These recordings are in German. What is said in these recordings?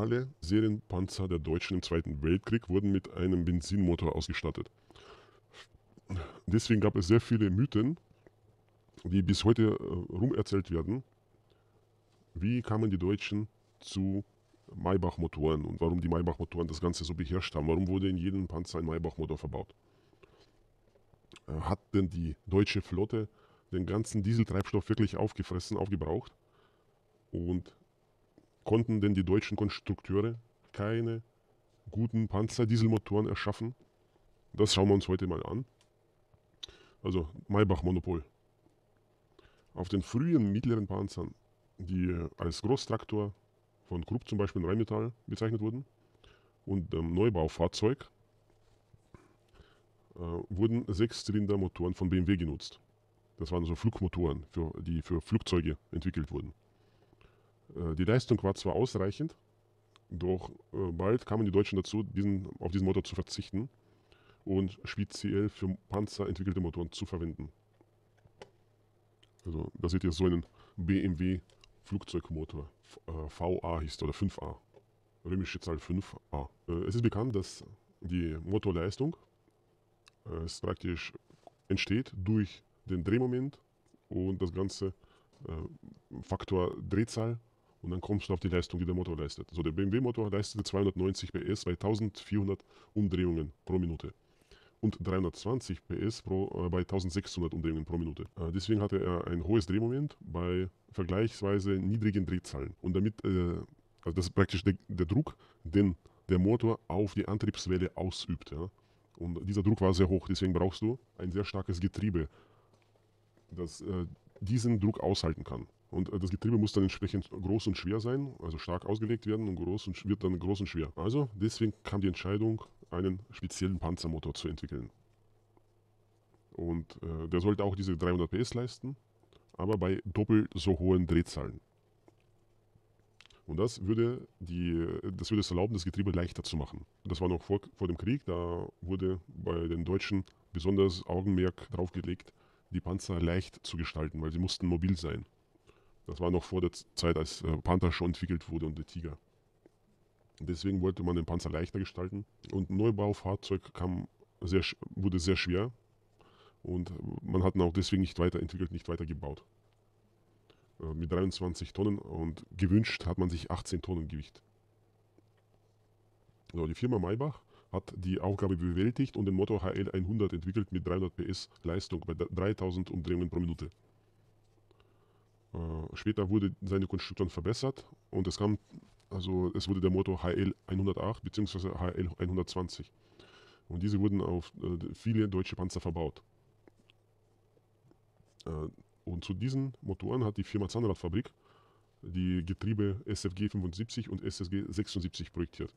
alle Serienpanzer der Deutschen im Zweiten Weltkrieg wurden mit einem Benzinmotor ausgestattet. Deswegen gab es sehr viele Mythen, die bis heute rumerzählt werden. Wie kamen die Deutschen zu Maybach-Motoren und warum die Maybach-Motoren das Ganze so beherrscht haben? Warum wurde in jedem Panzer ein Maybach-Motor verbaut? Hat denn die deutsche Flotte den ganzen Dieseltreibstoff wirklich aufgefressen, aufgebraucht? Und konnten denn die deutschen Konstrukteure keine guten Panzer-Dieselmotoren erschaffen? Das schauen wir uns heute mal an. Also Maybach-Monopol. Auf den frühen mittleren Panzern, die als Großtraktor von Krupp zum Beispiel in Rheinmetall bezeichnet wurden, und dem Neubaufahrzeug wurden Sechszylindermotoren von BMW genutzt. Das waren so Flugmotoren, die für Flugzeuge entwickelt wurden. Die Leistung war zwar ausreichend, doch bald kamen die Deutschen dazu, auf diesen Motor zu verzichten und speziell für Panzer entwickelte Motoren zu verwenden. Also da seht ihr so einen BMW Flugzeugmotor, VA hieß oder 5A, römische Zahl 5A. Es ist bekannt, dass die Motorleistung praktisch entsteht durch den Drehmoment und das ganze Faktor Drehzahl, und dann kommst du auf die Leistung, die der Motor leistet. So, der BMW-Motor leistete 290 PS bei 1400 Umdrehungen pro Minute und 320 PS bei 1600 Umdrehungen pro Minute. Deswegen hatte er ein hohes Drehmoment bei vergleichsweise niedrigen Drehzahlen. Und damit, also das ist praktisch der Druck, den der Motor auf die Antriebswelle ausübt. Ja? Und dieser Druck war sehr hoch, deswegen brauchst du ein sehr starkes Getriebe, das diesen Druck aushalten kann. Und das Getriebe muss dann entsprechend groß und schwer sein, also stark ausgelegt werden und wird dann groß und schwer. Also deswegen kam die Entscheidung, einen speziellen Panzermotor zu entwickeln. Und der sollte auch diese 300 PS leisten, aber bei doppelt so hohen Drehzahlen. Und das würde es erlauben, das Getriebe leichter zu machen. Das war noch vor dem Krieg, da wurde bei den Deutschen besonders Augenmerk drauf gelegt, die Panzer leicht zu gestalten, weil sie mussten mobil sein. Das war noch vor der Zeit, als Panther schon entwickelt wurde und der Tiger. Deswegen wollte man den Panzer leichter gestalten. Und Neubaufahrzeug wurde sehr schwer. Und man hat ihn auch deswegen nicht weiterentwickelt, nicht weitergebaut. Mit 23 Tonnen und gewünscht hat man sich 18 Tonnen Gewicht. So, die Firma Maybach hat die Aufgabe bewältigt und den Motor HL100 entwickelt mit 300 PS Leistung bei 3000 Umdrehungen pro Minute. Später wurde seine Konstruktion verbessert und es wurde der Motor HL108 bzw. HL120. Und diese wurden auf viele deutsche Panzer verbaut. Und zu diesen Motoren hat die Firma Zahnradfabrik die Getriebe SFG 75 und SSG 76 projektiert.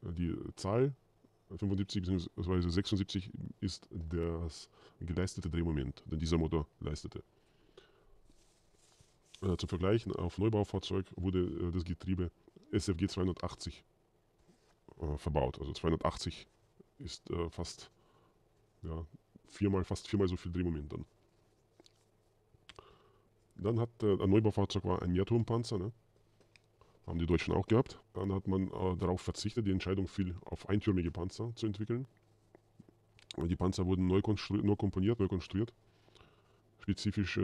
Die Zahl 75 bzw. 76 ist das geleistete Drehmoment, den dieser Motor leistete. Zum Vergleich, auf Neubaufahrzeug wurde das Getriebe SFG 280 verbaut. Also 280 ist fast viermal so viel Drehmoment dann. Dann hat ein Neubaufahrzeug war ein Mehrturmpanzer, ne? Haben die Deutschen auch gehabt. Dann hat man darauf verzichtet, die Entscheidung fiel, auf eintürmige Panzer zu entwickeln. Die Panzer wurden neu konstruiert. Spezifisch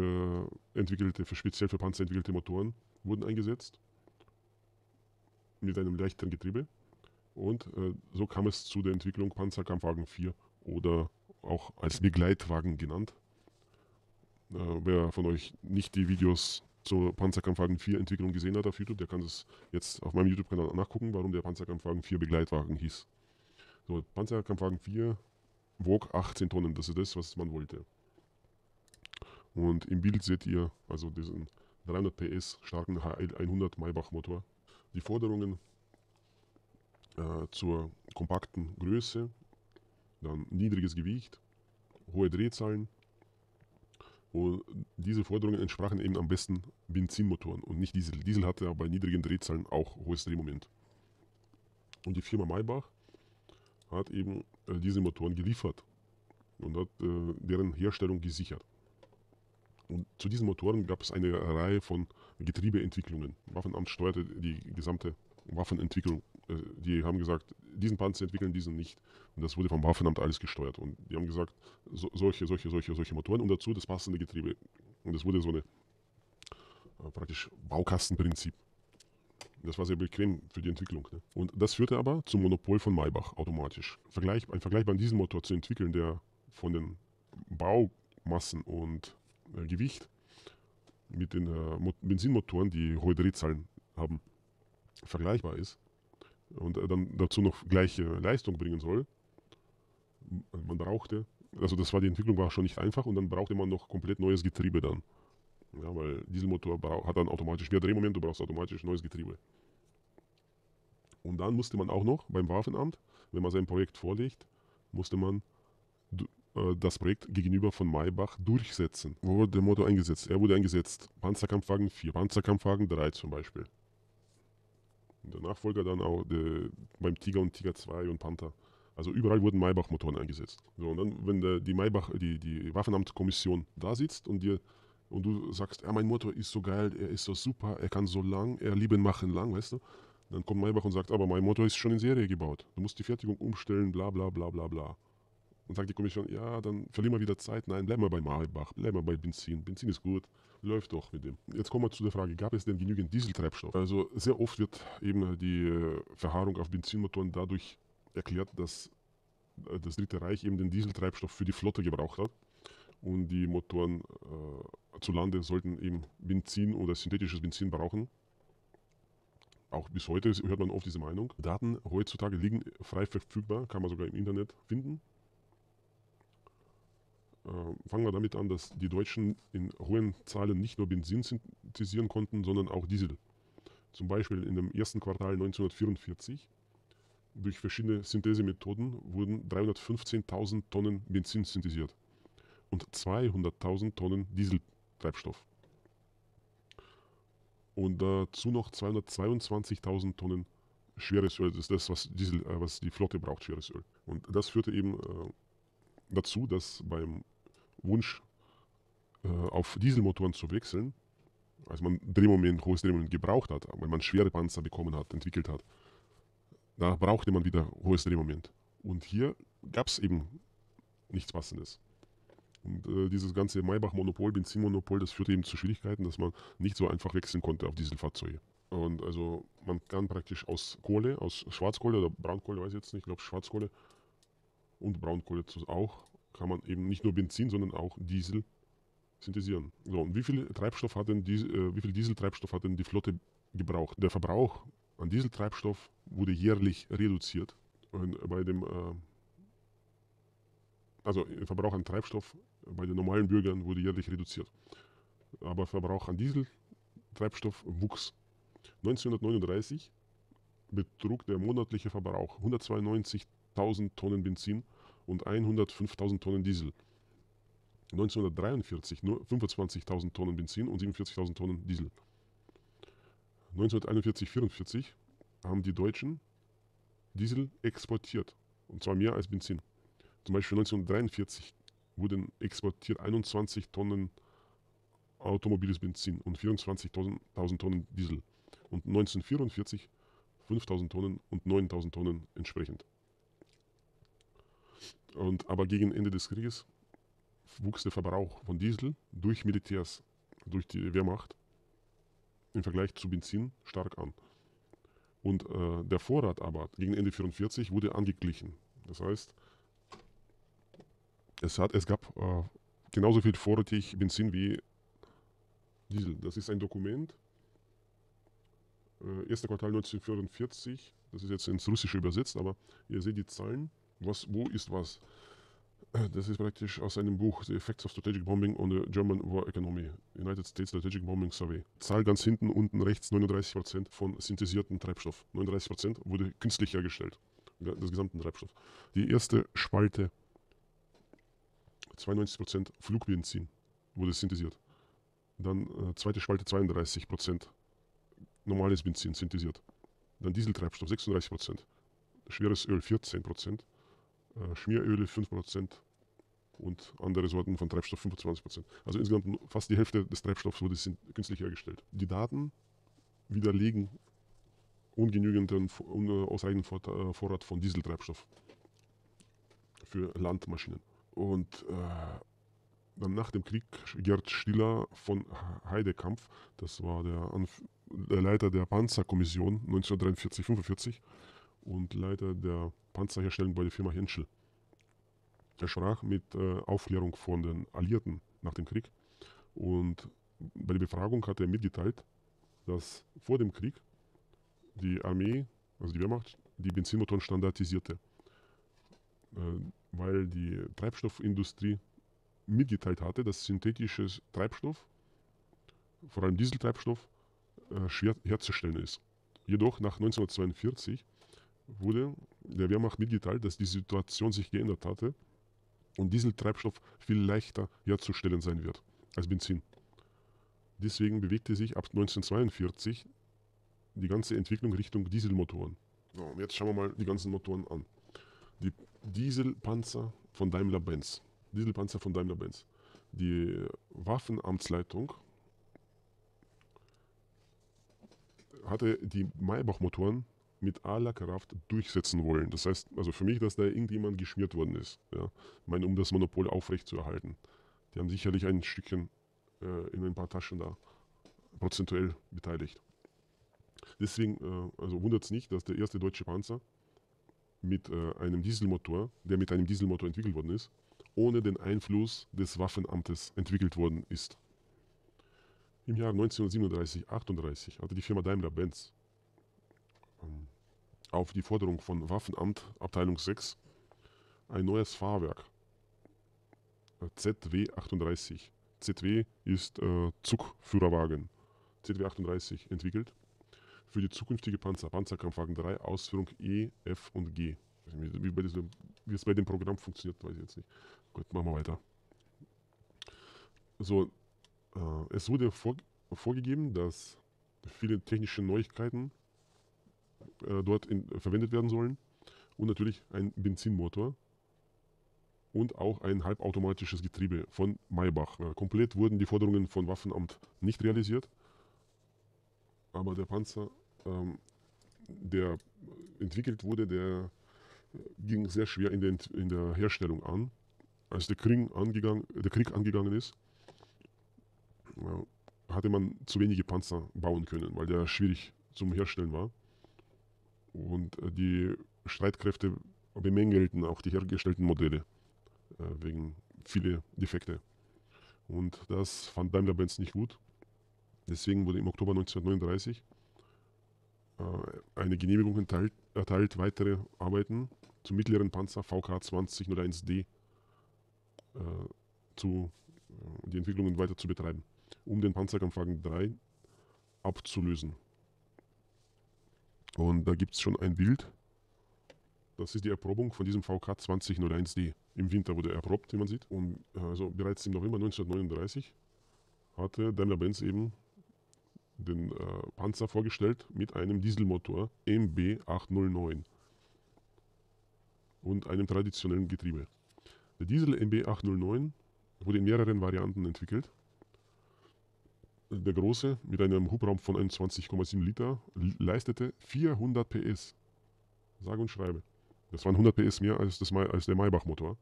speziell für Panzer entwickelte Motoren wurden eingesetzt. Mit einem leichteren Getriebe. Und so kam es zu der Entwicklung Panzerkampfwagen 4 oder auch als Begleitwagen genannt. Wer von euch nicht die Videos zur Panzerkampfwagen 4 Entwicklung gesehen hat auf YouTube, der kann das jetzt auf meinem YouTube-Kanal nachgucken, warum der Panzerkampfwagen 4 Begleitwagen hieß. So, Panzerkampfwagen 4 wog 18 Tonnen, das ist das, was man wollte. Und im Bild seht ihr also diesen 300 PS starken HL100 Maybach Motor. Die Forderungen zur kompakten Größe, dann niedriges Gewicht, hohe Drehzahlen. Und diese Forderungen entsprachen eben am besten Benzinmotoren und nicht Diesel. Diesel hatte aber bei niedrigen Drehzahlen auch hohes Drehmoment. Und die Firma Maybach hat eben diese Motoren geliefert und hat deren Herstellung gesichert. Und zu diesen Motoren gab es eine Reihe von Getriebeentwicklungen. Waffenamt steuerte die gesamte Waffenentwicklung. Die haben gesagt, diesen Panzer entwickeln, diesen nicht. Und das wurde vom Waffenamt alles gesteuert. Und die haben gesagt, solche Motoren und dazu das passende Getriebe. Und das wurde so eine praktisch Baukastenprinzip. Das war sehr bequem für die Entwicklung. Ne? Und das führte aber zum Monopol von Maybach automatisch. Einen vergleichbaren Dieselmotor zu entwickeln, der von den Baumassen und Gewicht mit den Benzinmotoren, die hohe Drehzahlen haben, vergleichbar ist und dann dazu noch gleiche Leistung bringen soll. Man brauchte, also das war, die Entwicklung war schon nicht einfach und dann brauchte man noch komplett neues Getriebe dann. Ja, weil Dieselmotor hat dann automatisch mehr Drehmoment, du brauchst automatisch neues Getriebe. Und dann musste man auch noch beim Waffenamt, wenn man sein Projekt vorlegt, musste man das Projekt gegenüber von Maybach durchsetzen. Wo wurde der Motor eingesetzt? Er wurde eingesetzt. Panzerkampfwagen 4, Panzerkampfwagen 3 zum Beispiel. Und der Nachfolger dann auch beim Tiger und Tiger II und Panther. Also überall wurden Maybach-Motoren eingesetzt. So, und dann, wenn die Waffenamtkommission da sitzt und dir... Und du sagst, ja, mein Motor ist so geil, er ist so super, er kann so lang, er lieben machen lang, weißt du? Dann kommt Maybach und sagt, aber mein Motor ist schon in Serie gebaut. Du musst die Fertigung umstellen, bla bla bla bla bla. Und sagt die Kommission, ja, dann verlieren wir wieder Zeit. Nein, bleib mal bei Maybach, bleib mal bei Benzin. Benzin ist gut, läuft doch mit dem. Jetzt kommen wir zu der Frage, gab es denn genügend Dieseltreibstoff? Also sehr oft wird eben die Verharrung auf Benzinmotoren dadurch erklärt, dass das Dritte Reich eben den Dieseltreibstoff für die Flotte gebraucht hat. Und die Motoren zu Lande sollten eben Benzin oder synthetisches Benzin brauchen. Auch bis heute hört man oft diese Meinung. Daten heutzutage liegen frei verfügbar, kann man sogar im Internet finden. Fangen wir damit an, dass die Deutschen in hohen Zahlen nicht nur Benzin synthetisieren konnten, sondern auch Diesel. Zum Beispiel in dem ersten Quartal 1944 durch verschiedene Synthesemethoden wurden 315.000 Tonnen Benzin synthetisiert und 200.000 Tonnen Dieseltreibstoff. Und dazu noch 222.000 Tonnen schweres Öl. Das ist das, was die Flotte braucht, schweres Öl. Und das führte eben dazu, dass beim Wunsch auf Dieselmotoren zu wechseln, als man hohes Drehmoment gebraucht hat, weil man schwere Panzer bekommen hat, entwickelt hat, da brauchte man wieder hohes Drehmoment. Und hier gab es eben nichts Passendes. Und dieses ganze Maybach-Monopol, Benzinmonopol, das führte eben zu Schwierigkeiten, dass man nicht so einfach wechseln konnte auf Dieselfahrzeuge. Und also man kann praktisch aus Kohle, aus Schwarzkohle oder Braunkohle, weiß ich jetzt nicht, ich glaube Schwarzkohle und Braunkohle auch, kann man eben nicht nur Benzin, sondern auch Diesel synthetisieren. So, und wie viel Dieseltreibstoff hat denn die Flotte gebraucht? Der Verbrauch an Dieseltreibstoff wurde jährlich reduziert. Und der Verbrauch an Treibstoff bei den normalen Bürgern wurde jährlich reduziert. Aber Verbrauch an Dieseltreibstoff wuchs. 1939 betrug der monatliche Verbrauch 192.000 Tonnen Benzin und 105.000 Tonnen Diesel. 1943 nur 25.000 Tonnen Benzin und 47.000 Tonnen Diesel. 1941-44 haben die Deutschen Diesel exportiert. Und zwar mehr als Benzin. Zum Beispiel 1943 wurden exportiert 21 Tonnen automobiles Benzin und 24.000 Tonnen Diesel. Und 1944 5.000 Tonnen und 9.000 Tonnen entsprechend. Aber gegen Ende des Krieges wuchs der Verbrauch von Diesel durch Militärs, durch die Wehrmacht, im Vergleich zu Benzin stark an. Und der Vorrat aber gegen Ende 1944 wurde angeglichen. Das heißt... Es gab genauso viel vorrätig Benzin wie Diesel. Das ist ein Dokument. 1. Quartal 1944. Das ist jetzt ins Russische übersetzt, aber ihr seht die Zahlen. Wo ist was? Das ist praktisch aus einem Buch The Effects of Strategic Bombing on the German War Economy. United States Strategic Bombing Survey. Zahl ganz hinten unten rechts 39% von synthesierten Treibstoff. 39% wurde künstlich hergestellt. Des gesamten Treibstoff. Die erste Spalte. 92% Flugbenzin wurde synthetisiert. Dann zweite Spalte 32% normales Benzin synthetisiert. Dann Dieseltreibstoff 36%, schweres Öl 14%, Schmieröle 5%, und andere Sorten von Treibstoff 25%. Also insgesamt fast die Hälfte des Treibstoffs wurde künstlich hergestellt. Die Daten widerlegen ungenügenden, unausreichenden Vorrat von Dieseltreibstoff für Landmaschinen. Und dann nach dem Krieg Gerd Stieler von Heydekampf, das war der Leiter der Panzerkommission 1943-45 und Leiter der Panzerherstellung bei der Firma Henschel. Er sprach mit Aufklärung von den Alliierten nach dem Krieg und bei der Befragung hat er mitgeteilt, dass vor dem Krieg die Armee, also die Wehrmacht, die Benzinmotoren standardisierte, weil die Treibstoffindustrie mitgeteilt hatte, dass synthetischer Treibstoff, vor allem Dieseltreibstoff, schwer herzustellen ist. Jedoch nach 1942 wurde der Wehrmacht mitgeteilt, dass die Situation sich geändert hatte und Dieseltreibstoff viel leichter herzustellen sein wird als Benzin. Deswegen bewegte sich ab 1942 die ganze Entwicklung Richtung Dieselmotoren. So, jetzt schauen wir mal die ganzen Motoren an. Die Dieselpanzer von Daimler-Benz. Die Waffenamtsleitung hatte die Maybach-Motoren mit aller Kraft durchsetzen wollen. Das heißt, also für mich, dass da irgendjemand geschmiert worden ist, ja? Ich meine, um das Monopol aufrechtzuerhalten. Die haben sicherlich ein Stückchen in ein paar Taschen da prozentuell beteiligt. Deswegen also wundert es nicht, dass der erste deutsche Panzer mit einem Dieselmotor, der mit einem Dieselmotor entwickelt worden ist, ohne den Einfluss des Waffenamtes entwickelt worden ist. Im Jahr 1937-38 hatte die Firma Daimler-Benz auf die Forderung von Waffenamt Abteilung 6 ein neues Fahrwerk, ZW-38. ZW ist Zugführerwagen, ZW-38 entwickelt für die zukünftige Panzerkampfwagen 3, Ausführung E, F und G. Wie es bei dem Programm funktioniert, weiß ich jetzt nicht. Gut, machen wir weiter. So, es wurde vorgegeben, dass viele technische Neuigkeiten dort verwendet werden sollen. Und natürlich ein Benzinmotor und auch ein halbautomatisches Getriebe von Maybach. Komplett wurden die Forderungen von Waffenamt nicht realisiert. Aber der Panzer, der entwickelt wurde, der ging sehr schwer in der Herstellung an. Als der Krieg angegangen ist, hatte man zu wenige Panzer bauen können, weil der schwierig zum Herstellen war. Und die Streitkräfte bemängelten auch die hergestellten Modelle wegen vieler Defekte. Und das fand Daimler-Benz nicht gut. Deswegen wurde im Oktober 1939 eine Genehmigung erteilt, weitere Arbeiten zum mittleren Panzer VK-2001D die Entwicklungen weiter zu betreiben, um den Panzerkampfwagen 3 abzulösen. Und da gibt es schon ein Bild. Das ist die Erprobung von diesem VK-2001D. Im Winter wurde er erprobt, wie man sieht. Und also bereits im November 1939 hatte Daimler-Benz eben den Panzer vorgestellt mit einem Dieselmotor MB-809 und einem traditionellen Getriebe. Der Diesel MB-809 wurde in mehreren Varianten entwickelt. Der große mit einem Hubraum von 21,7 Liter leistete 400 PS. Sage und schreibe. Das waren 100 PS mehr als der Maybach-Motor.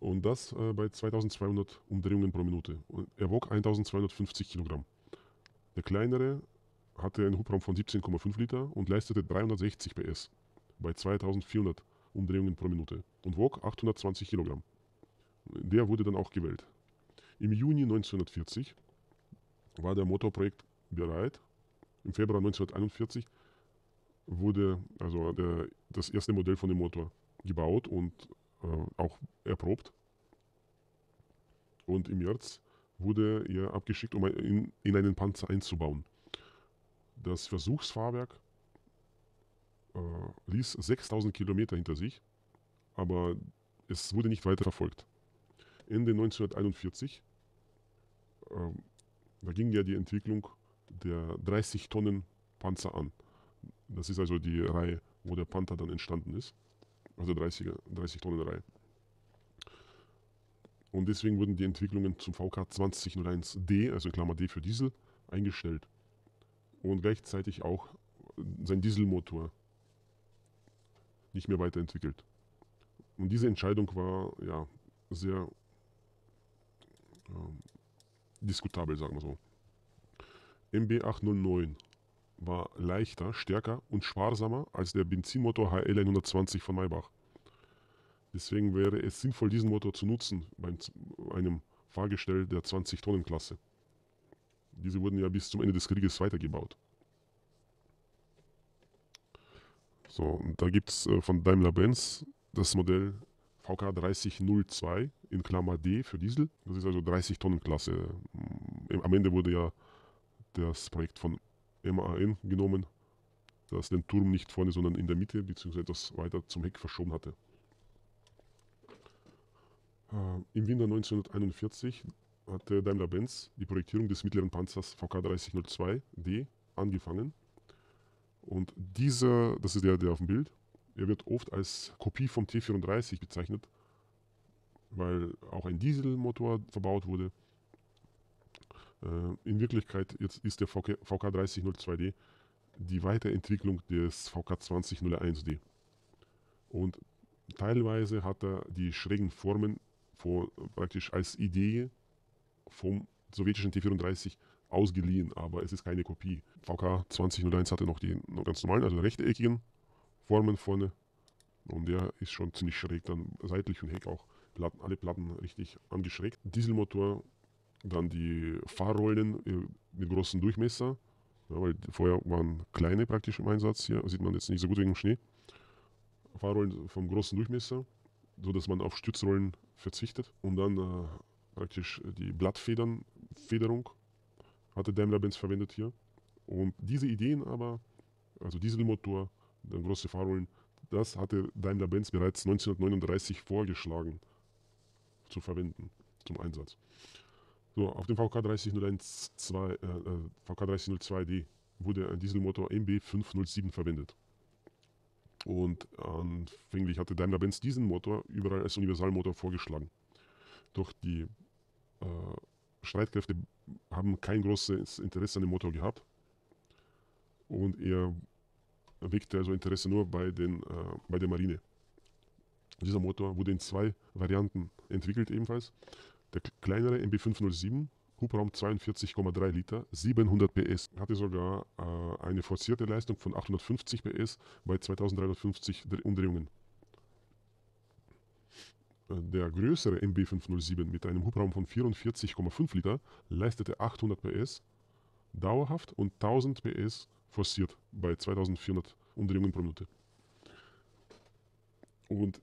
Und das bei 2200 Umdrehungen pro Minute. Und er wog 1250 Kilogramm. Der kleinere hatte einen Hubraum von 17,5 Liter und leistete 360 PS bei 2400 Umdrehungen pro Minute und wog 820 Kilogramm. Der wurde dann auch gewählt. Im Juni 1940 war der Motorprojekt bereit. Im Februar 1941 wurde also das erste Modell von dem Motor gebaut und auch erprobt. Und im März wurde er abgeschickt, um in einen Panzer einzubauen. Das Versuchsfahrwerk ließ 6000 Kilometer hinter sich, aber es wurde nicht weiter verfolgt. Ende 1941, da ging ja die Entwicklung der 30-Tonnen-Panzer an. Das ist also die Reihe, wo der Panther dann entstanden ist. Also 30-Tonnen-Reihe. Und deswegen wurden die Entwicklungen zum VK-2001D, also Klammer D für Diesel, eingestellt. Und gleichzeitig auch sein Dieselmotor nicht mehr weiterentwickelt. Und diese Entscheidung war ja sehr diskutabel, sagen wir so. MB-809 war leichter, stärker und sparsamer als der Benzinmotor HL120 von Maybach. Deswegen wäre es sinnvoll, diesen Motor zu nutzen bei einem Fahrgestell der 20-Tonnen-Klasse. Diese wurden ja bis zum Ende des Krieges weitergebaut. So, und da gibt es von Daimler-Benz das Modell VK-3002 in Klammer D für Diesel. Das ist also 30-Tonnen-Klasse. Am Ende wurde ja das Projekt von MAN genommen, das den Turm nicht vorne, sondern in der Mitte, bzw. etwas weiter zum Heck verschoben hatte. Im Winter 1941 hatte Daimler-Benz die Projektierung des mittleren Panzers VK-3002D angefangen. Und dieser, das ist der auf dem Bild, er wird oft als Kopie vom T34 bezeichnet, weil auch ein Dieselmotor verbaut wurde. In Wirklichkeit jetzt ist der VK-3002D die Weiterentwicklung des VK-2001D. Und teilweise hat er die schrägen Formen praktisch als Idee vom sowjetischen T34 ausgeliehen, aber es ist keine Kopie. VK-2001 hatte noch die ganz normalen, also rechteckigen Formen vorne, und der ist schon ziemlich schräg, dann seitlich und heck auch alle Platten richtig angeschrägt. Dieselmotor, dann die Fahrrollen mit großem Durchmesser, ja, weil vorher waren kleine praktisch im Einsatz, hier sieht man jetzt nicht so gut wegen dem Schnee. Fahrrollen vom großen Durchmesser, so dass man auf Stützrollen verzichtet, und dann praktisch die Blattfederung hatte Daimler-Benz verwendet hier. Und diese Ideen aber, also Dieselmotor, dann große Fahrrollen, das hatte Daimler-Benz bereits 1939 vorgeschlagen zu verwenden zum Einsatz. So, auf dem VK-3002D wurde ein Dieselmotor MB-507 verwendet. Und anfänglich hatte Daimler-Benz diesen Motor überall als Universalmotor vorgeschlagen. Doch die Streitkräfte haben kein großes Interesse an dem Motor gehabt. Und er weckte also Interesse nur bei der Marine. Dieser Motor wurde in zwei Varianten entwickelt ebenfalls. Der kleinere MB507, Hubraum 42,3 Liter, 700 PS, hatte sogar eine forcierte Leistung von 850 PS bei 2350 Umdrehungen. Der größere MB507 mit einem Hubraum von 44,5 Liter leistete 800 PS dauerhaft und 1000 PS forciert bei 2400 Umdrehungen pro Minute. Und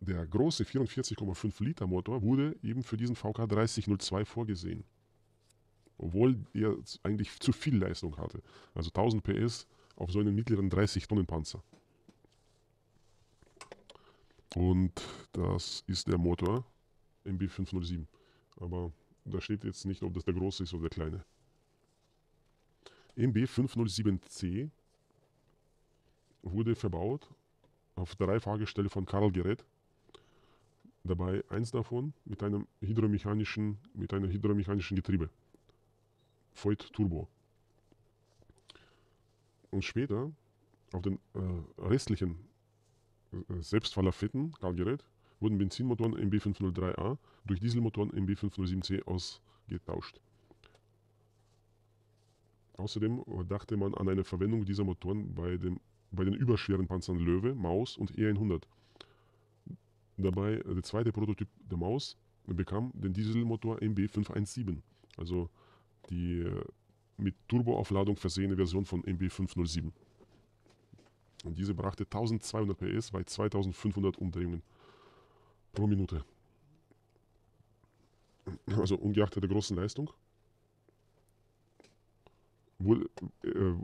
der große 44,5 Liter Motor wurde eben für diesen VK-3002 vorgesehen, obwohl er eigentlich zu viel Leistung hatte, also 1000 PS auf so einen mittleren 30-Tonnen-Panzer. Und das ist der Motor MB507, aber da steht jetzt nicht, ob das der große ist oder der kleine. MB507C wurde verbaut auf drei Fahrgestelle von Karl Gereth. Dabei eins davon mit einem hydromechanischen Getriebe, Voigt Turbo. Und später auf den restlichen Selbstfahrlafetten Karl Gereth wurden Benzinmotoren MB503A durch Dieselmotoren MB507C ausgetauscht. Außerdem dachte man an eine Verwendung dieser Motoren bei den überschweren Panzern Löwe, Maus und E100. Dabei, der zweite Prototyp der Maus bekam den Dieselmotor MB517, also die mit Turboaufladung versehene Version von MB507. Und diese brachte 1200 PS bei 2500 Umdrehungen pro Minute. Also ungeachtet der großen Leistung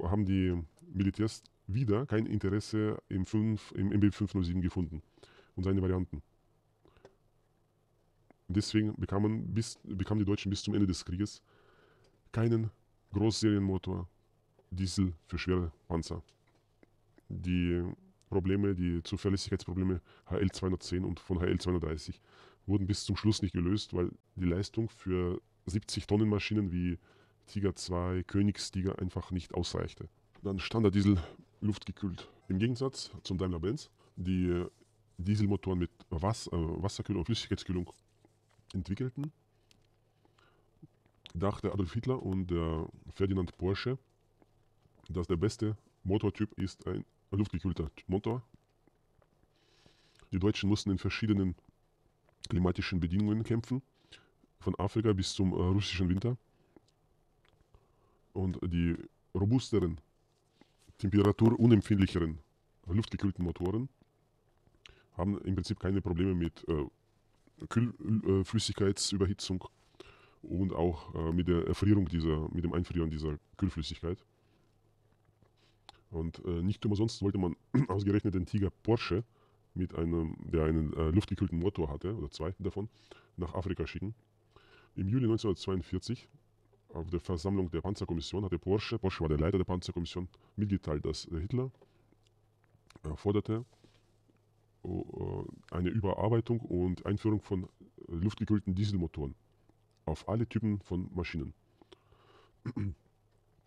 haben die Militärs wieder kein Interesse im MB507 gefunden und seine Varianten. Deswegen bekamen die Deutschen bis zum Ende des Krieges keinen Großserienmotor Diesel für schwere Panzer. Die Zuverlässigkeitsprobleme HL210 und von HL230 wurden bis zum Schluss nicht gelöst, weil die Leistung für 70-Tonnen-Maschinen wie Tiger II, Königstiger einfach nicht ausreichte. Dann Standarddiesel luftgekühlt. Im Gegensatz zum Daimler-Benz, die Dieselmotoren mit Wasserkühlung und Flüssigkeitskühlung entwickelten, dachte Adolf Hitler und der Ferdinand Porsche, dass der beste Motortyp ist ein luftgekühlter Motor. Die Deutschen mussten in verschiedenen klimatischen Bedingungen kämpfen, von Afrika bis zum russischen Winter. Und die robusteren, temperaturunempfindlicheren luftgekühlten Motoren haben im Prinzip keine Probleme mit Kühlflüssigkeitsüberhitzung und auch mit der Erfrierung mit dem Einfrieren dieser Kühlflüssigkeit. Und nicht umsonst wollte man ausgerechnet den Tiger Porsche, der einen luftgekühlten Motor hatte, oder zwei davon, nach Afrika schicken. Im Juli 1942, auf der Versammlung der Panzerkommission, hatte Porsche war der Leiter der Panzerkommission, mitgeteilt, dass Hitler forderte eine Überarbeitung und Einführung von luftgekühlten Dieselmotoren auf alle Typen von Maschinen.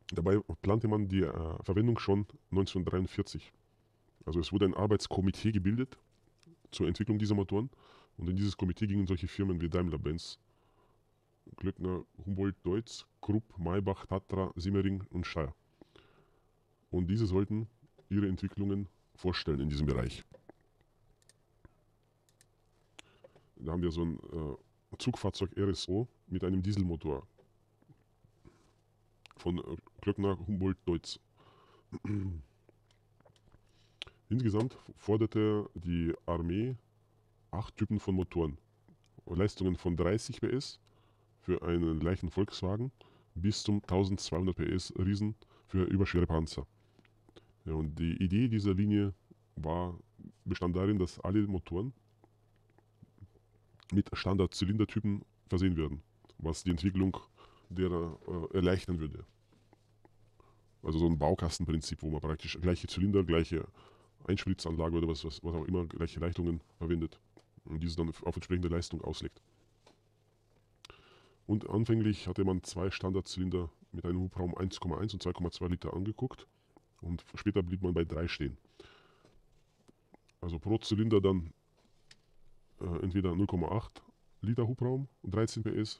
Dabei plante man die Verwendung schon 1943. Also es wurde ein Arbeitskomitee gebildet zur Entwicklung dieser Motoren, und in dieses Komitee gingen solche Firmen wie Daimler-Benz, Klöckner-Humboldt-Deutz, Krupp, Maybach, Tatra, Simmering und Steyr. Und diese sollten ihre Entwicklungen vorstellen in diesem Bereich. Da haben wir so ein Zugfahrzeug RSO mit einem Dieselmotor von Klöckner-Humboldt-Deutz. Insgesamt forderte die Armee 8 Typen von Motoren. Leistungen von 30 PS für einen leichten Volkswagen bis zum 1200 PS Riesen für überschwere Panzer. Ja, und die Idee dieser Linie bestand darin, dass alle Motoren mit Standard-Zylindertypen versehen werden, was die Entwicklung derer erleichtern würde. Also so ein Baukastenprinzip, wo man praktisch gleiche Zylinder, gleiche Einspritzanlage oder was auch immer, gleiche Leitungen verwendet und diese dann auf entsprechende Leistung auslegt. Und anfänglich hatte man zwei Standardzylinder mit einem Hubraum 1,1 und 2,2 Liter angeguckt, und später blieb man bei 3 stehen. Also pro Zylinder dann entweder 0,8 Liter Hubraum und 13 PS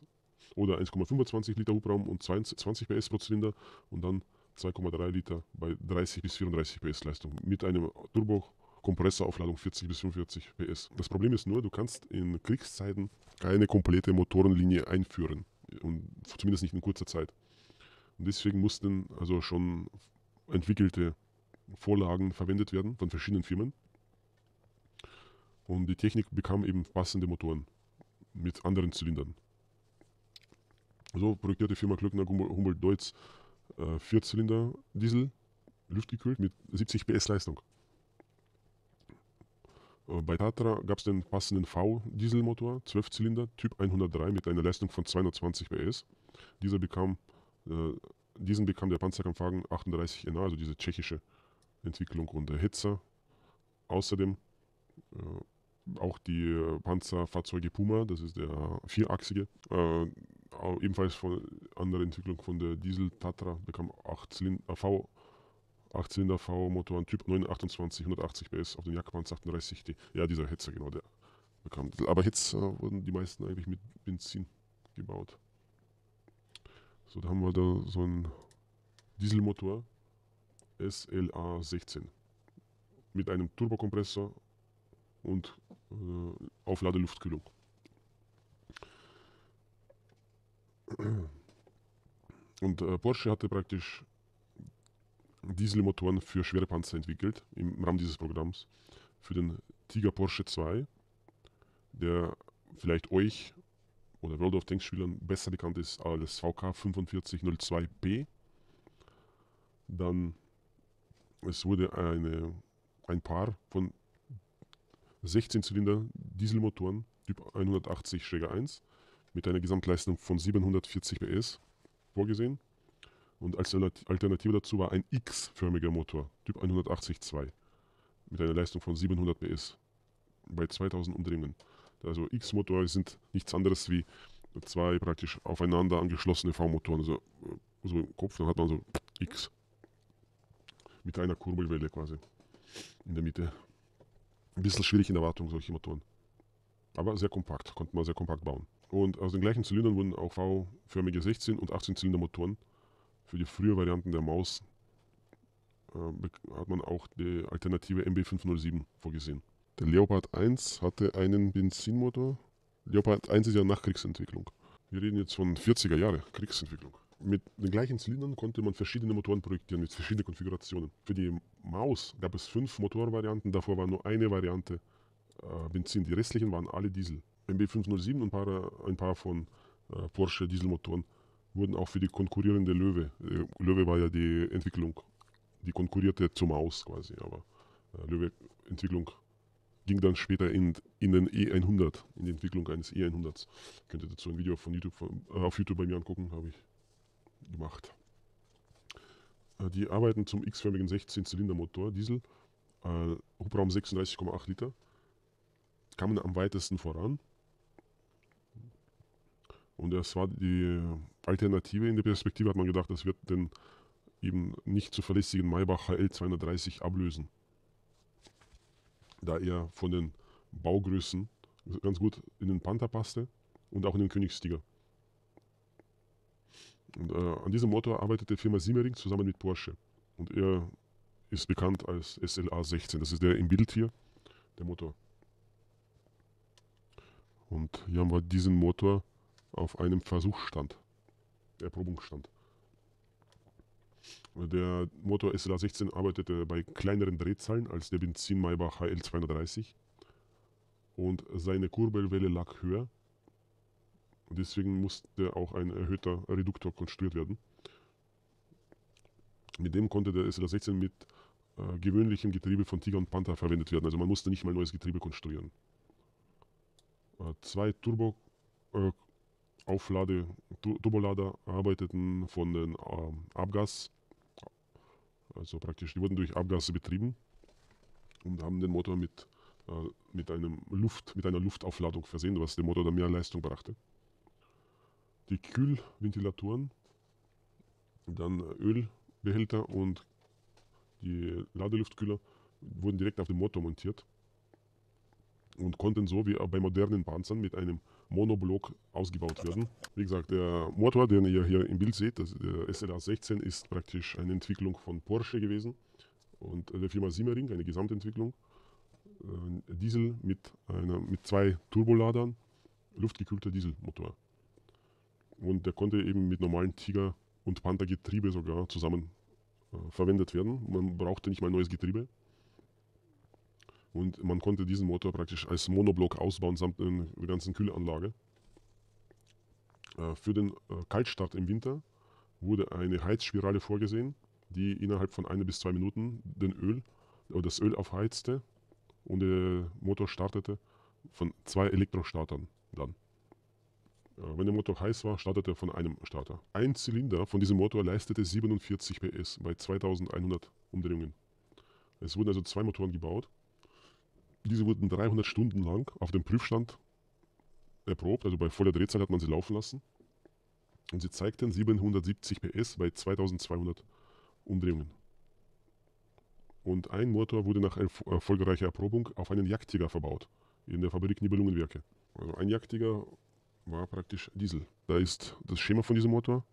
oder 1,25 Liter Hubraum und 22 PS pro Zylinder und dann 2,3 Liter bei 30 bis 34 PS Leistung mit einem Turbokompressoraufladung 40 bis 45 PS. Das Problem ist nur, du kannst in Kriegszeiten keine komplette Motorenlinie einführen, und zumindest nicht in kurzer Zeit. Und deswegen mussten also schon entwickelte Vorlagen verwendet werden von verschiedenen Firmen. Und die Technik bekam eben passende Motoren mit anderen Zylindern. So projektierte Firma Klöckner-Humboldt-Deutz 4-Zylinder-Diesel, luftgekühlt, mit 70 PS Leistung. Bei Tatra gab es den passenden V-Dieselmotor, 12-Zylinder, Typ 103, mit einer Leistung von 220 PS. Diesen bekam der Panzerkampfwagen 38 NA, also diese tschechische Entwicklung, und der Hetzer. Außerdem auch die Panzerfahrzeuge Puma, das ist der vierachsige, ebenfalls von anderer Entwicklung von der Diesel Tatra, bekam 8-Zylinder-V-Motoren Typ 928, 180 PS auf den Jagdpanzer 38D. Ja, dieser Hetzer, genau, der bekam. Aber Hetzer wurden die meisten eigentlich mit Benzin gebaut. So, da haben wir da so einen Dieselmotor SLA16 mit einem Turbokompressor und Aufladeluftkühlung. Und Porsche hatte praktisch Dieselmotoren für schwere Panzer entwickelt im Rahmen dieses Programms. Für den Tiger Porsche 2, der vielleicht euch oder World of Tanks Spielern besser bekannt ist als VK-4502B. Dann es wurde ein Paar von 16-Zylinder Dieselmotoren Typ 180-1 mit einer Gesamtleistung von 740 PS vorgesehen, und als Alternative dazu war ein X-förmiger Motor Typ 180-2 mit einer Leistung von 700 PS bei 2000 Umdrehungen. Also X-Motoren sind nichts anderes wie zwei praktisch aufeinander angeschlossene V-Motoren. Also im Kopf, dann hat man so X mit einer Kurbelwelle quasi in der Mitte. Ein bisschen schwierig in der Wartung, solche Motoren. Aber sehr kompakt, konnte man sehr kompakt bauen. Und aus den gleichen Zylindern wurden auch V-förmige 16- und 18-Zylinder-Motoren. Für die frühe Varianten der Maus hat man auch die Alternative MB507 vorgesehen. Der Leopard 1 hatte einen Benzinmotor. Leopard 1 ist ja Nachkriegsentwicklung. Wir reden jetzt von 40er Jahre Kriegsentwicklung. Mit den gleichen Zylindern konnte man verschiedene Motoren projektieren, mit verschiedenen Konfigurationen. Für die Maus gab es 5 Motorvarianten, davor war nur eine Variante Benzin. Die restlichen waren alle Diesel. MB507 und ein paar von Porsche Dieselmotoren wurden auch für die konkurrierende Löwe. Löwe war ja die Entwicklung, die konkurrierte zur Maus quasi, aber Löwe-Entwicklung ging dann später in den E100, in die Entwicklung eines E100s. Könnt ihr dazu ein Video von YouTube, auf YouTube bei mir angucken, habe ich gemacht. Die arbeiten zum x-förmigen 16-Zylinder-Motor, Diesel, Hubraum 36,8 Liter, kamen am weitesten voran. Und das war die Alternative. In der Perspektive hat man gedacht, das wird den eben nicht zu verlässigen Maybach HL230 ablösen. Da er von den Baugrößen ganz gut in den Panther passte und auch in den Königstiger. Und an diesem Motor arbeitete Firma Simmering zusammen mit Porsche. Und er ist bekannt als SLA16. Das ist der im Bild hier, der Motor. Und hier haben wir diesen Motor auf einem Versuchsstand, Erprobungsstand. Der Motor SLA16 arbeitete bei kleineren Drehzahlen als der Benzin Maybach HL230 und seine Kurbelwelle lag höher. Deswegen musste auch ein erhöhter Reduktor konstruiert werden. Mit dem konnte der SLA16 mit gewöhnlichem Getriebe von Tiger und Panther verwendet werden. Also man musste nicht mal neues Getriebe konstruieren. 2 Turbo Turbolader arbeiteten von den Abgas, also praktisch, die wurden durch Abgase betrieben und haben den Motor mit einer Luftaufladung versehen, was dem Motor dann mehr Leistung brachte. Die Kühlventilatoren, dann Ölbehälter und die Ladeluftkühler wurden direkt auf den Motor montiert und konnten so wie bei modernen Panzern mit einem Monoblock ausgebaut werden. Wie gesagt, der Motor, den ihr hier im Bild seht, das, der SLA16, ist praktisch eine Entwicklung von Porsche gewesen und der Firma Simmering, eine Gesamtentwicklung. Diesel mit 2 Turboladern, luftgekühlter Dieselmotor. Und der konnte eben mit normalen Tiger- und Panther-Getriebe sogar zusammen verwendet werden. Man brauchte nicht mal neues Getriebe. Und man konnte diesen Motor praktisch als Monoblock ausbauen, samt der ganzen Kühlanlage. Für den Kaltstart im Winter wurde eine Heizspirale vorgesehen, die innerhalb von 1 bis 2 Minuten das Öl aufheizte und der Motor startete von 2 Elektrostartern dann. Wenn der Motor heiß war, startete er von einem Starter. Ein Zylinder von diesem Motor leistete 47 PS bei 2100 Umdrehungen. Es wurden also 2 Motoren gebaut. Diese wurden 300 Stunden lang auf dem Prüfstand erprobt, also bei voller Drehzahl hat man sie laufen lassen. Und sie zeigten 770 PS bei 2200 Umdrehungen. Und ein Motor wurde nach erfolgreicher Erprobung auf einen Jagdtiger verbaut, in der Fabrik Nibelungenwerke. Also ein Jagdtiger war praktisch Diesel. Da ist das Schema von diesem Motor.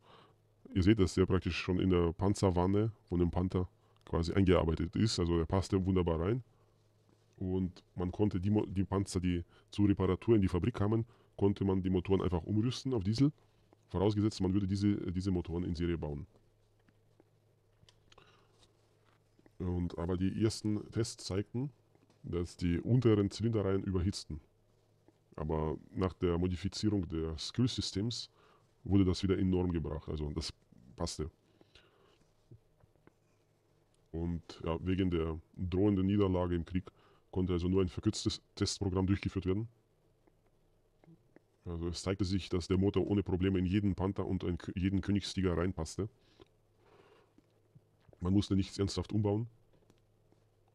Ihr seht, dass der praktisch schon in der Panzerwanne von dem Panther quasi eingearbeitet ist, also er passte wunderbar rein. Und man konnte die Panzer, die zur Reparatur in die Fabrik kamen, konnte man die Motoren einfach umrüsten auf Diesel. Vorausgesetzt, man würde diese Motoren in Serie bauen. Aber die ersten Tests zeigten, dass die unteren Zylinderreihen überhitzten. Aber nach der Modifizierung des Kühlsystems wurde das wieder in Norm gebracht. Also das passte. Und ja, wegen der drohenden Niederlage im Krieg konnte also nur ein verkürztes Testprogramm durchgeführt werden. Also es zeigte sich, dass der Motor ohne Probleme in jeden Panther und in jeden Königstiger reinpasste. Man musste nichts ernsthaft umbauen.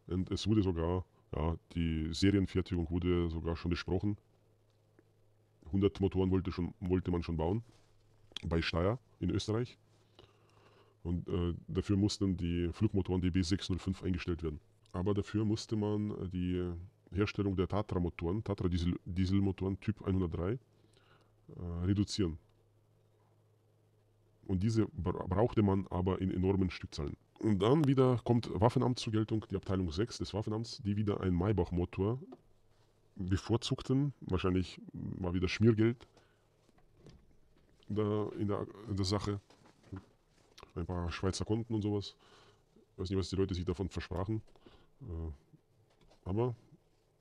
Und es wurde sogar, ja, die Serienfertigung wurde sogar schon besprochen. 100 Motoren wollte man schon bauen, bei Steyr in Österreich. Und dafür mussten die Flugmotoren, die B605, eingestellt werden. Aber dafür musste man die Herstellung der Tatra-Motoren, Tatra-Dieselmotoren Typ 103, reduzieren. Und diese brauchte man aber in enormen Stückzahlen. Und dann wieder kommt Waffenamt zur Geltung, die Abteilung 6 des Waffenamts, die wieder einen Maybach-Motor bevorzugten. Wahrscheinlich war wieder Schmiergeld da in der Sache. Ein paar Schweizer Konten und sowas. Ich weiß nicht, was die Leute sich davon versprachen. Aber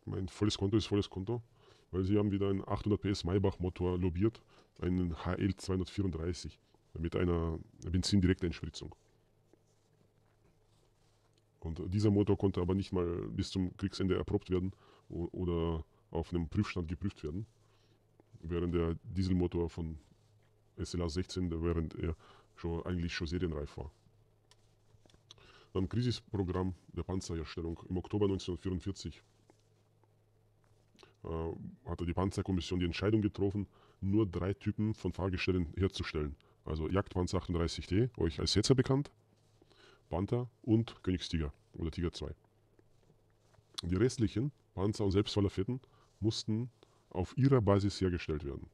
mein volles Konto ist volles Konto, weil sie haben wieder einen 800 PS Maybach-Motor lobbyiert, einen HL234 mit einer Benzindirekteinspritzung. Und dieser Motor konnte aber nicht mal bis zum Kriegsende erprobt werden oder auf einem Prüfstand geprüft werden, während der Dieselmotor von SLA16, während er eigentlich schon serienreif war. Dann Krisisprogramm der Panzerherstellung. Im Oktober 1944 hatte die Panzerkommission die Entscheidung getroffen, nur 3 Typen von Fahrgestellen herzustellen. Also Jagdpanzer 38D, euch als Hetzer bekannt, Panther und Königstiger oder Tiger II. Die restlichen Panzer und Selbstfallerfetten mussten auf ihrer Basis hergestellt werden.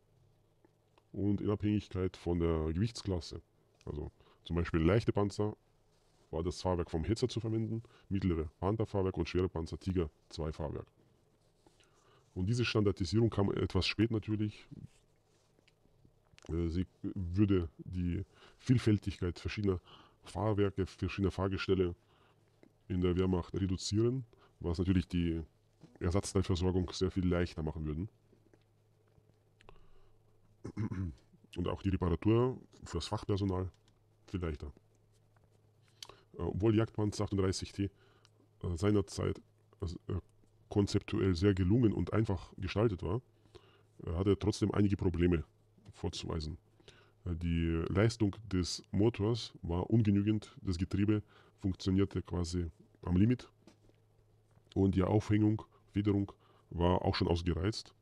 Und in Abhängigkeit von der Gewichtsklasse. Also zum Beispiel leichte Panzer war das Fahrwerk vom Hetzer zu verwenden, mittlere Panther-Fahrwerk und schwere Panzer Tiger II Fahrwerk. Und diese Standardisierung kam etwas spät natürlich. Sie würde die Vielfältigkeit verschiedener Fahrwerke, verschiedener Fahrgestelle in der Wehrmacht reduzieren, was natürlich die Ersatzteilversorgung sehr viel leichter machen würde. Und auch die Reparatur für das Fachpersonal viel leichter. Obwohl Jagdpanzer 38T seinerzeit konzeptuell sehr gelungen und einfach gestaltet war, hatte er trotzdem einige Probleme vorzuweisen. Die Leistung des Motors war ungenügend, das Getriebe funktionierte quasi am Limit und die Aufhängung, Federung war auch schon ausgereizt.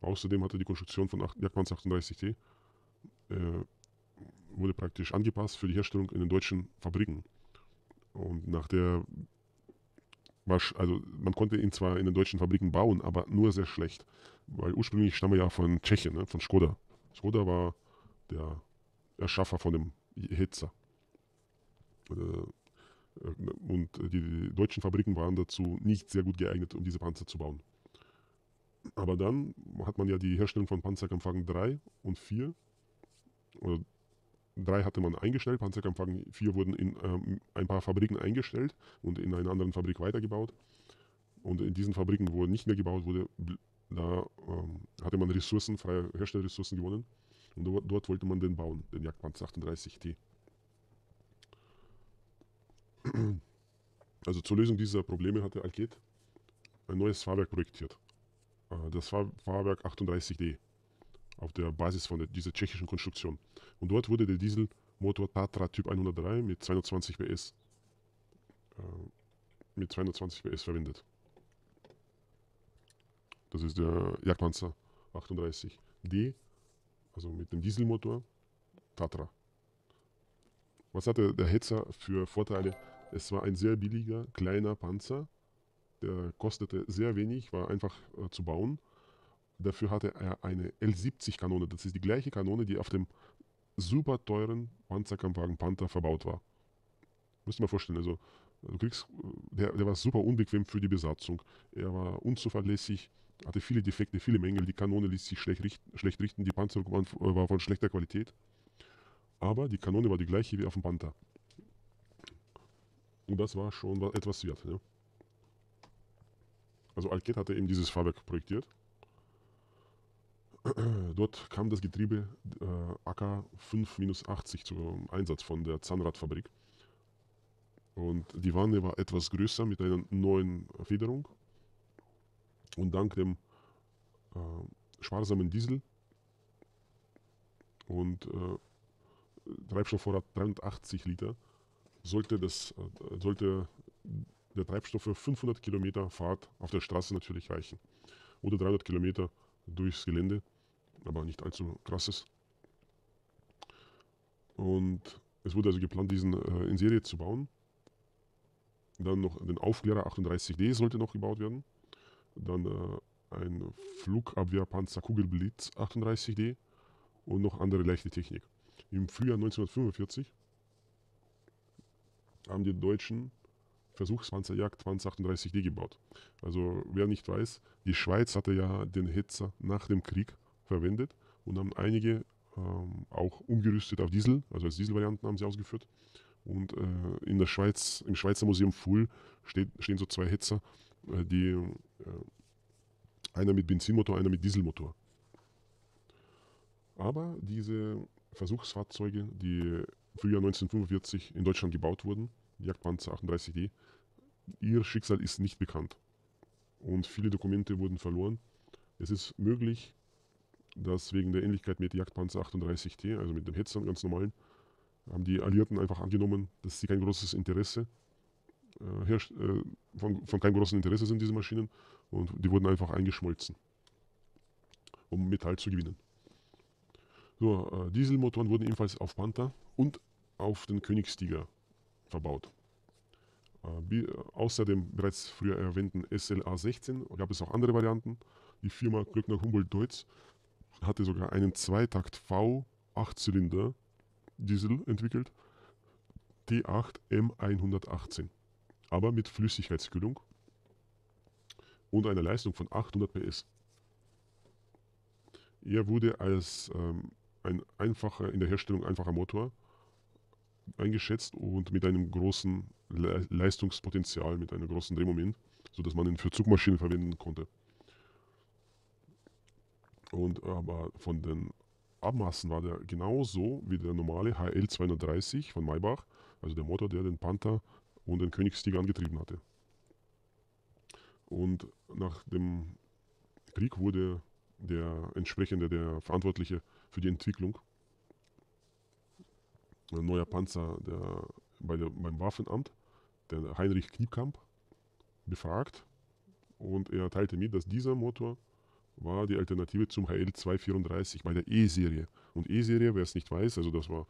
Außerdem hatte die Konstruktion von Jagdpanzer 38T wurde praktisch angepasst für die Herstellung in den deutschen Fabriken. Und nach der, also man konnte ihn zwar in den deutschen Fabriken bauen, aber nur sehr schlecht, weil ursprünglich stammen wir ja von Tschechien, ne? Von Škoda. Škoda war der Erschaffer von dem Hetzer. Und die deutschen Fabriken waren dazu nicht sehr gut geeignet, um diese Panzer zu bauen. Aber dann hat man ja die Herstellung von Panzerkampfwagen 3 und 4. Oder 3 hatte man eingestellt, Panzerkampfwagen 4 wurden in ein paar Fabriken eingestellt und in einer anderen Fabrik weitergebaut. Und in diesen Fabriken, wo nicht mehr gebaut wurde, da hatte man Ressourcen, freie Herstellressourcen gewonnen. Und dort wollte man den bauen, den Jagdpanzer 38T. Also zur Lösung dieser Probleme hatte Alket ein neues Fahrwerk projektiert. Das Fahrwerk 38D auf der Basis von dieser tschechischen Konstruktion. Und dort wurde der Dieselmotor Tatra Typ 103 mit 220 PS verwendet. Das ist der Jagdpanzer 38D, also mit dem Dieselmotor Tatra. Was hatte der Hetzer für Vorteile? Es war ein sehr billiger, kleiner Panzer. Der kostete sehr wenig, war einfach zu bauen. Dafür hatte er eine L70-Kanone. Das ist die gleiche Kanone, die auf dem super teuren Panzerkampfwagen Panther verbaut war. Müsst ihr mal vorstellen. Also, der war super unbequem für die Besatzung. Er war unzuverlässig, hatte viele Defekte, viele Mängel. Die Kanone ließ sich schlecht richten. Die Panzerung war von schlechter Qualität. Aber die Kanone war die gleiche wie auf dem Panther. Und das war schon etwas wert. Ne? Also Alket hatte eben dieses Fahrwerk projektiert. Dort kam das Getriebe AK5-80 zum Einsatz von der Zahnradfabrik. Und die Wanne war etwas größer mit einer neuen Federung. Und dank dem sparsamen Diesel und Treibstoffvorrat 83 Liter sollte der Treibstoff für 500 Kilometer Fahrt auf der Straße natürlich reichen. Oder 300 Kilometer durchs Gelände aber nicht allzu krasses. Und es wurde also geplant, diesen in Serie zu bauen. Dann noch den Aufklärer 38D sollte noch gebaut werden. Dann ein Flugabwehrpanzer Kugelblitz 38D und noch andere leichte Technik. Im Frühjahr 1945 haben die Deutschen Versuchspanzer Jagdpanzer 38D gebaut. Also wer nicht weiß, die Schweiz hatte ja den Hetzer nach dem Krieg verwendet und haben einige auch umgerüstet auf Diesel, also als Dieselvarianten haben sie ausgeführt. Und in der Schweiz, im Schweizer Museum Pfuhl stehen so zwei Hetzer, einer mit Benzinmotor, einer mit Dieselmotor. Aber diese Versuchsfahrzeuge, die Frühjahr 1945 in Deutschland gebaut wurden, Jagdpanzer 38D, ihr Schicksal ist nicht bekannt. Und viele Dokumente wurden verloren. Es ist möglich, dass wegen der Ähnlichkeit mit Jagdpanzer 38T, also mit dem Hetzer, ganz normalen, haben die Alliierten einfach angenommen, dass sie kein großes Interesse von keinem großen Interesse sind, diese Maschinen, und die wurden einfach eingeschmolzen, um Metall zu gewinnen. So, Dieselmotoren wurden ebenfalls auf Panther und auf den Königstiger verbaut. Außer dem bereits früher erwähnten SLA16 gab es auch andere Varianten. Die Firma Klöckner-Humboldt-Deutz hatte sogar einen Zweitakt V8-Zylinder Diesel entwickelt, T8 M118, aber mit Flüssigkeitskühlung und einer Leistung von 800 PS. Er wurde als in der Herstellung einfacher Motor eingeschätzt und mit einem großen Leistungspotenzial, mit einem großen Drehmoment, sodass man ihn für Zugmaschinen verwenden konnte. Und aber von den Abmaßen war der genauso wie der normale HL230 von Maybach, also der Motor, der den Panther und den Königstiger angetrieben hatte. Und nach dem Krieg wurde der entsprechende, der Verantwortliche für die Entwicklung, ein neuer Panzer beim Waffenamt, der Heinrich Kniepkamp, befragt, und er teilte mit, dass dieser Motor war die Alternative zum HL234 bei der E-Serie. Und E-Serie, wer es nicht weiß, also das war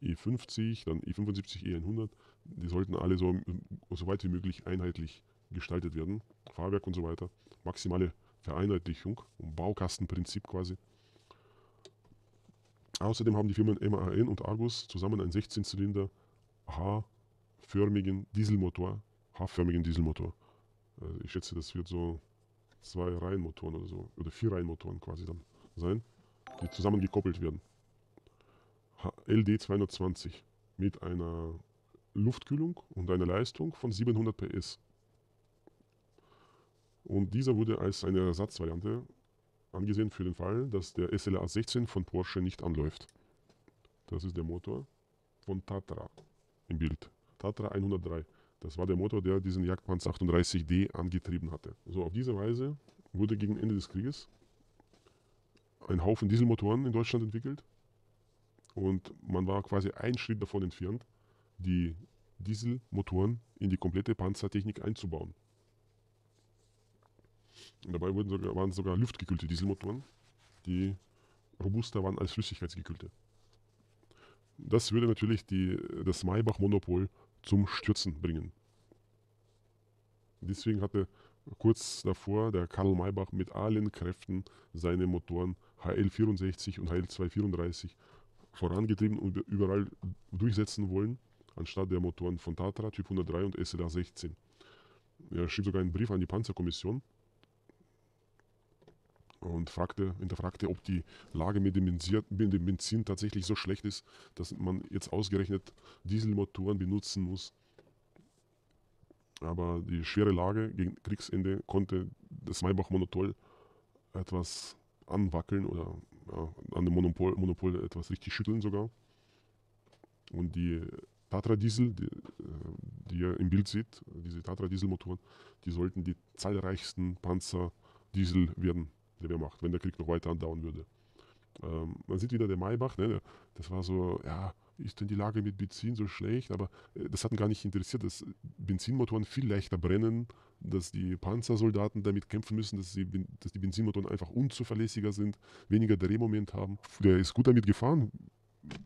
E50, dann E75, E100, die sollten alle so weit wie möglich einheitlich gestaltet werden, Fahrwerk und so weiter, maximale Vereinheitlichung, Baukastenprinzip quasi. Außerdem haben die Firmen MAN und Argus zusammen einen 16-Zylinder H-förmigen Dieselmotor. Ich schätze, das wird so 2 Reihenmotoren oder so, oder 4 Reihenmotoren quasi dann sein, die zusammen gekoppelt werden. LD220 mit einer Luftkühlung und einer Leistung von 700 PS. Und dieser wurde als eine Ersatzvariante angesehen für den Fall, dass der SLA16 von Porsche nicht anläuft. Das ist der Motor von Tatra im Bild. Tatra 103. Das war der Motor, der diesen Jagdpanzer 38D angetrieben hatte. So, auf diese Weise wurde gegen Ende des Krieges ein Haufen Dieselmotoren in Deutschland entwickelt. Und man war quasi einen Schritt davon entfernt, die Dieselmotoren in die komplette Panzertechnik einzubauen. Und dabei waren sogar luftgekühlte Dieselmotoren, die robuster waren als flüssigkeitsgekühlte. Das würde natürlich das Maybach-Monopol zum Stürzen bringen. Deswegen hatte kurz davor der Karl Maybach mit allen Kräften seine Motoren HL64 und HL234 vorangetrieben und überall durchsetzen wollen, anstatt der Motoren von Tatra, Typ 103 und SLA16. Er schrieb sogar einen Brief an die Panzerkommission und hinterfragte, ob die Lage mit dem Benzin tatsächlich so schlecht ist, dass man jetzt ausgerechnet Dieselmotoren benutzen muss. Aber die schwere Lage gegen Kriegsende konnte das Maybach-Monopol etwas anwackeln oder ja, an dem Monopol etwas richtig schütteln sogar. Und die Tatra-Diesel, die ihr im Bild seht, diese Tatra-Dieselmotoren, die sollten die zahlreichsten Panzer-Diesel werden. Der Wehrmacht, wenn der Krieg noch weiter andauern würde. Man sieht wieder der Maybach, ne? Das war so, ja, ist denn die Lage mit Benzin so schlecht? Aber das hat ihn gar nicht interessiert, dass Benzinmotoren viel leichter brennen dass die Panzersoldaten damit kämpfen müssen, dass die Benzinmotoren einfach unzuverlässiger sind, weniger Drehmoment haben. Der ist gut damit gefahren,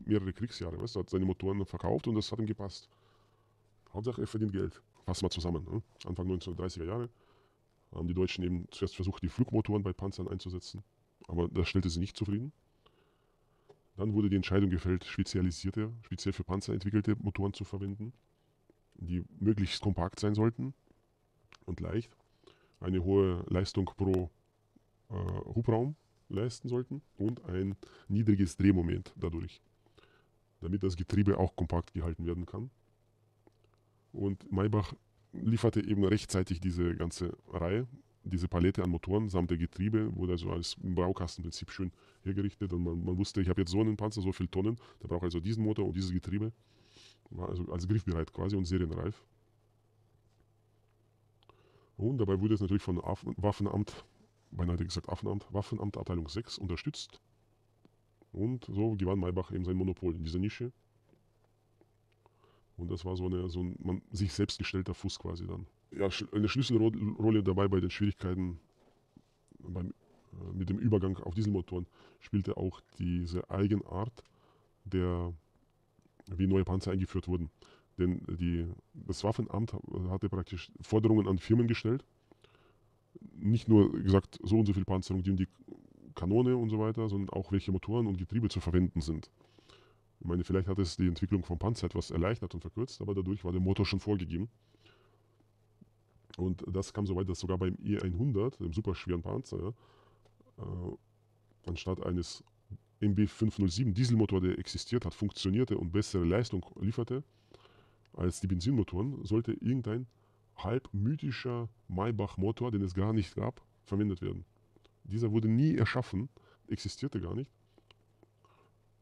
mehrere Kriegsjahre, weißt du, hat seine Motoren verkauft und das hat ihm gepasst. Hauptsache, er verdient Geld. Fassen wir zusammen. Ne? Anfang 1930er Jahre haben die Deutschen eben zuerst versucht, die Flugmotoren bei Panzern einzusetzen, aber das stellte sie nicht zufrieden. Dann wurde die Entscheidung gefällt, speziell für Panzer entwickelte Motoren zu verwenden, die möglichst kompakt sein sollten und leicht, eine hohe Leistung pro Hubraum leisten sollten und ein niedriges Drehmoment dadurch, damit das Getriebe auch kompakt gehalten werden kann. Und Maybach lieferte eben rechtzeitig diese ganze Reihe, diese Palette an Motoren samt der Getriebe, wurde also als Braukastenprinzip schön hergerichtet. Und man wusste, ich habe jetzt so einen Panzer, so viele Tonnen, der braucht also diesen Motor und dieses Getriebe. War also als griffbereit quasi und serienreif. Und dabei wurde es natürlich von Waffenamt, beinahe gesagt Affenamt, Waffenamt Abteilung 6 unterstützt. Und so gewann Maybach eben sein Monopol in dieser Nische. Und das war so ein sich selbst gestellter Fuß quasi dann. Ja, eine Schlüsselrolle dabei bei den Schwierigkeiten mit dem Übergang auf Dieselmotoren spielte auch diese Eigenart, wie neue Panzer eingeführt wurden. Denn das Waffenamt hatte praktisch Forderungen an Firmen gestellt. Nicht nur gesagt, so und so viel Panzerung, die und die Kanone und so weiter, sondern auch welche Motoren und Getriebe zu verwenden sind. Ich meine, vielleicht hat es die Entwicklung vom Panzer etwas erleichtert und verkürzt, aber dadurch war der Motor schon vorgegeben. Und das kam so weit, dass sogar beim E100, dem superschweren Panzer, anstatt eines MB507 Dieselmotor, der existiert hat, funktionierte und bessere Leistung lieferte als die Benzinmotoren, sollte irgendein halb mythischer Maybach-Motor, den es gar nicht gab, verwendet werden. Dieser wurde nie erschaffen, existierte gar nicht.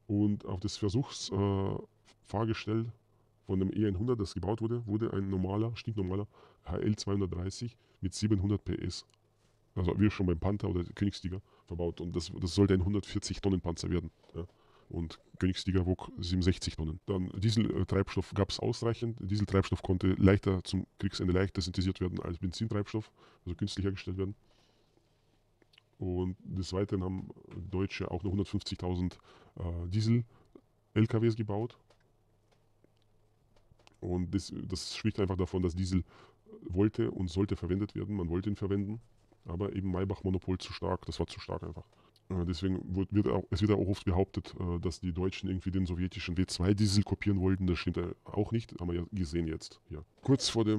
Und auf das Versuchsfahrgestell von dem E100, das gebaut wurde, wurde ein normaler, stinknormaler HL230 mit 700 PS, also wie schon beim Panther oder Königstiger, verbaut. Und das sollte ein 140-Tonnen-Panzer werden. Ja. Und Königstiger wog 67 Tonnen. Dann Dieseltreibstoff gab es ausreichend. Dieseltreibstoff konnte zum Kriegsende leichter synthetisiert werden als Benzintreibstoff, also künstlich hergestellt werden. Und des Weiteren haben Deutsche auch noch 150.000 Diesel-LKWs gebaut. Und das spricht einfach davon, dass Diesel wollte und sollte verwendet werden. Man wollte ihn verwenden, aber eben Maybach-Monopol zu stark. Das war zu stark einfach. Deswegen wird auch oft behauptet, dass die Deutschen irgendwie den sowjetischen W2-Diesel kopieren wollten. Das stimmt auch nicht, haben wir ja gesehen jetzt. Ja. Kurz vor der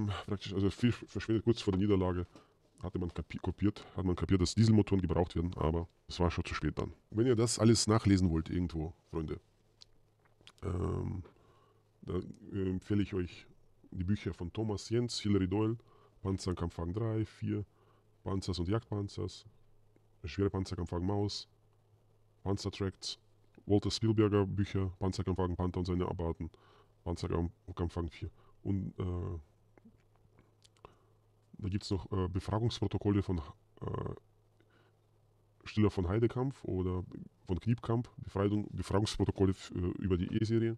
Niederlage hat man kapiert, dass Dieselmotoren gebraucht werden, aber es war schon zu spät dann. Wenn ihr das alles nachlesen wollt irgendwo, Freunde, dann empfehle ich euch die Bücher von Thomas Jentz, Hilary Doyle, Panzerkampfwagen 3, 4, Panzers und Jagdpanzers, Schwere Panzerkampfwagen Maus, Panzertracts, Walter Spielberger Bücher, Panzerkampfwagen Panther und seine Abarten, Panzerkampfwagen 4 und da gibt es noch Befragungsprotokolle von Stieler von Heydekampf oder von Kniepkamp, Befragungsprotokolle über die E-Serie.